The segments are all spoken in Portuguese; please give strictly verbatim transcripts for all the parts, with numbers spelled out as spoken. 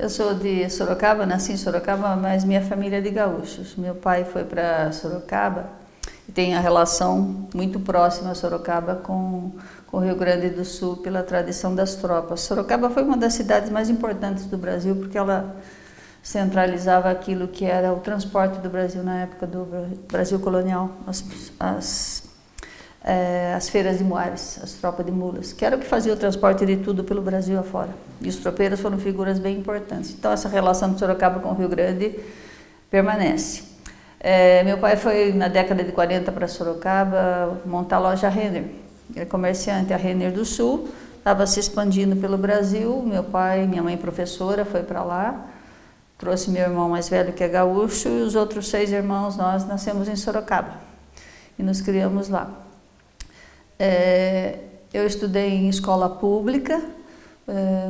Eu sou de Sorocaba, nasci em Sorocaba, mas minha família é de gaúchos. Meu pai foi para Sorocaba e tem a relação muito próxima a Sorocaba com, com o Rio Grande do Sul pela tradição das tropas. Sorocaba foi uma das cidades mais importantes do Brasil porque ela centralizava aquilo que era o transporte do Brasil na época do Brasil colonial, as, as, é, as feiras de muares, as tropas de mulas, que era o que fazia o transporte de tudo pelo Brasil afora. E os tropeiros foram figuras bem importantes. Então, essa relação de Sorocaba com o Rio Grande permanece. É, meu pai foi, na década de quarenta, para Sorocaba montar a loja Renner. Ele é comerciante, a Renner do Sul, estava se expandindo pelo Brasil. Meu pai, minha mãe professora, foi para lá. Trouxe meu irmão mais velho, que é gaúcho, e os outros seis irmãos, nós nascemos em Sorocaba e nos criamos lá. É, eu estudei em escola pública, é,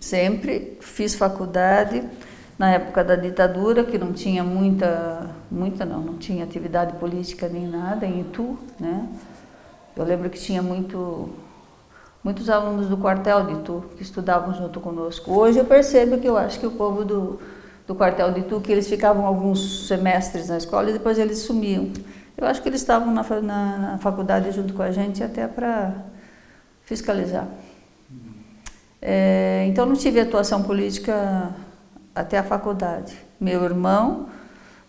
sempre, fiz faculdade na época da ditadura, que não tinha muita, muita não, não tinha atividade política nem nada, em Itu, né? Eu lembro que tinha muito... muitos alunos do quartel de Itu que estudavam junto conosco. Hoje eu percebo que eu acho que o povo do, do quartel de Itu, que eles ficavam alguns semestres na escola e depois eles sumiam. Eu acho que eles estavam na, na, na faculdade junto com a gente até para fiscalizar. É, então não tive atuação política até a faculdade. Meu irmão,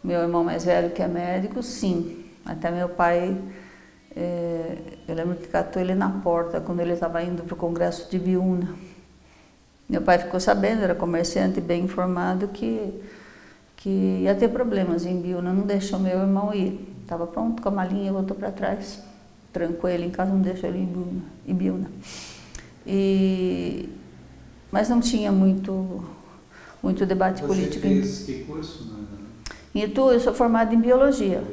meu irmão mais velho que é médico, sim, até meu pai... É, eu lembro que catou ele na porta quando ele estava indo para o congresso de Ibiúna. Meu pai ficou sabendo, era comerciante bem informado, que, que ia ter problemas em Ibiúna, não deixou meu irmão ir. Estava pronto com a malinha e voltou para trás. Trancou ele em casa, não deixou ele em Ibiúna. E, mas não tinha muito, muito debate Você político. Você fez que curso? Né? Em Itu, eu sou formada em biologia.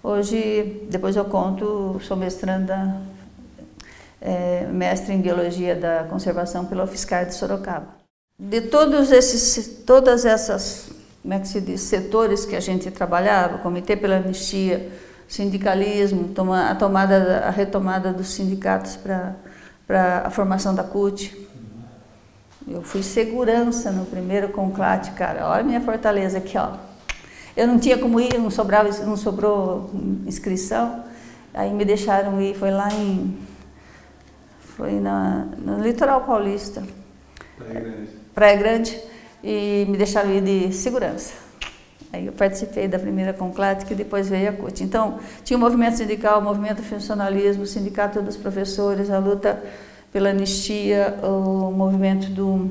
Hoje, depois eu conto, sou mestranda, é, mestre em Biologia da Conservação pela UFSCar de Sorocaba. De todos esses, todas essas, como é que se diz, setores que a gente trabalhava, Comitê pela Anistia, sindicalismo, toma, a, tomada, a retomada dos sindicatos para para a formação da C U T. Eu fui segurança no primeiro CONCLAT, cara, olha a minha fortaleza aqui, ó. Eu não tinha como ir, não, sobrava, não sobrou inscrição, aí me deixaram ir, foi lá em, foi na, no litoral paulista, Praia Grande. Praia Grande, e me deixaram ir de segurança. Aí eu participei da primeira CONCLAT, que depois veio a C U T. Então, tinha o movimento sindical, o movimento funcionalismo, o sindicato dos professores, a luta pela anistia, o movimento, do,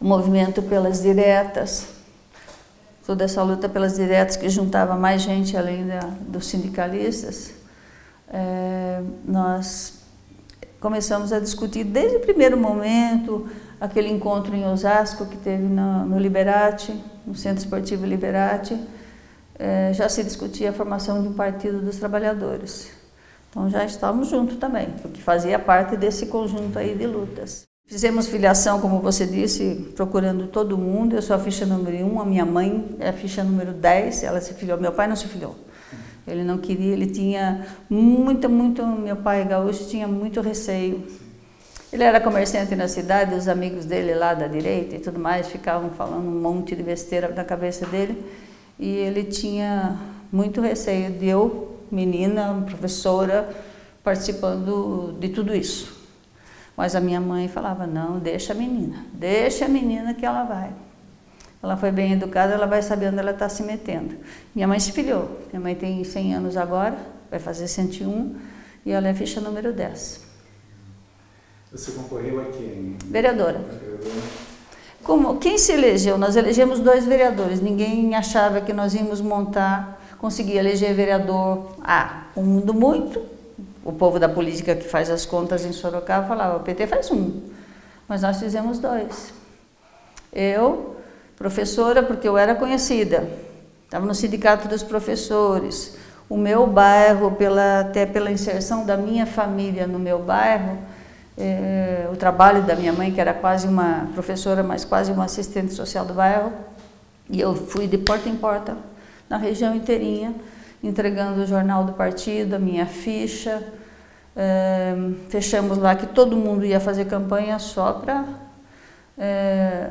o movimento pelas diretas, toda essa luta pelas diretas que juntava mais gente além da, dos sindicalistas, é, nós começamos a discutir desde o primeiro momento, aquele encontro em Osasco que teve no, no Liberate, no Centro Esportivo Liberate, é, já se discutia a formação de um partido dos trabalhadores. Então já estávamos juntos também, porque fazia parte desse conjunto aí de lutas. Fizemos filiação, como você disse, procurando todo mundo. Eu sou a ficha número um, a minha mãe é a ficha número dez, ela se filiou. Meu pai não se filiou. Ele não queria, ele tinha muito, muito... Meu pai gaúcho tinha muito receio. Ele era comerciante na cidade, os amigos dele lá da direita e tudo mais ficavam falando um monte de besteira na cabeça dele. E ele tinha muito receio de eu, menina, professora, participando de tudo isso. Mas a minha mãe falava, não, deixa a menina, deixa a menina que ela vai. Ela foi bem educada, ela vai saber onde ela está se metendo. Minha mãe se filiou, minha mãe tem cem anos agora, vai fazer cento e um, e ela é ficha número dez. Você concorreu a quem? Vereadora. Como, quem se elegeu? Nós elegemos dois vereadores, ninguém achava que nós íamos montar, conseguir eleger vereador A, ah, um do muito. O povo da política que faz as contas em Sorocaba falava, o P T faz um, mas nós fizemos dois. Eu, professora, porque eu era conhecida, estava no sindicato dos professores. O meu bairro, pela, até pela inserção da minha família no meu bairro, é, o trabalho da minha mãe, que era quase uma professora, mas quase uma assistente social do bairro, e eu fui de porta em porta na região inteirinha, entregando o jornal do partido, a minha ficha. É, fechamos lá que todo mundo ia fazer campanha só para é,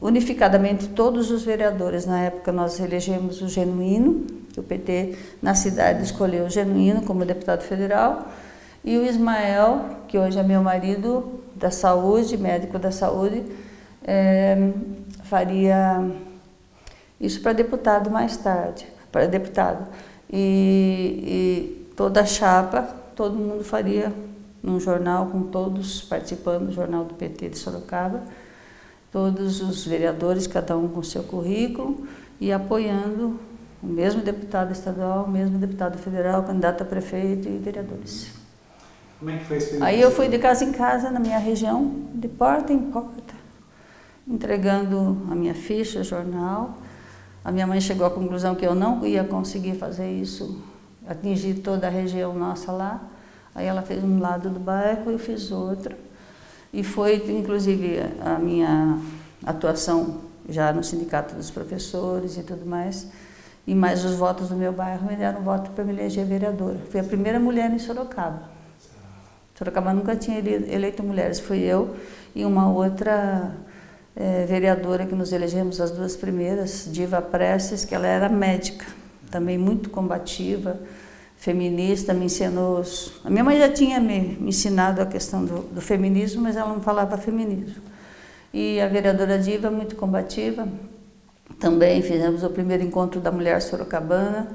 unificadamente todos os vereadores. Na época nós elegemos o Genuíno, que o P T na cidade escolheu o Genuíno como deputado federal, e o Ismael, que hoje é meu marido da saúde, médico da saúde, é, faria isso para deputado mais tarde, para deputado. E, e toda a chapa, todo mundo faria num jornal com todos participando do jornal do P T de Sorocaba, todos os vereadores, cada um com seu currículo e apoiando o mesmo deputado estadual, o mesmo deputado federal, candidato a prefeito e vereadores. Como é que foi a experiência? Aí eu fui de casa em casa, na minha região, de porta em porta, entregando a minha ficha, jornal. A minha mãe chegou à conclusão que eu não ia conseguir fazer isso, atingir toda a região nossa lá. Aí ela fez um lado do bairro e eu fiz outro. E foi, inclusive, a minha atuação já no Sindicato dos Professores e tudo mais. E mais os votos do meu bairro me deram voto para me eleger vereadora. Fui a primeira mulher em Sorocaba. Sorocaba nunca tinha eleito mulheres, fui eu e uma outra é, vereadora que nos elegemos, as duas primeiras, Diva Prestes, que ela era médica, também muito combativa, feminista, me ensinou... Os... A minha mãe já tinha me, me ensinado a questão do, do feminismo, mas ela não falava feminismo. E a vereadora Diva, muito combativa, também fizemos o primeiro encontro da mulher sorocabana,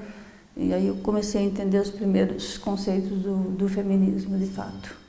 e aí eu comecei a entender os primeiros conceitos do, do feminismo, de fato.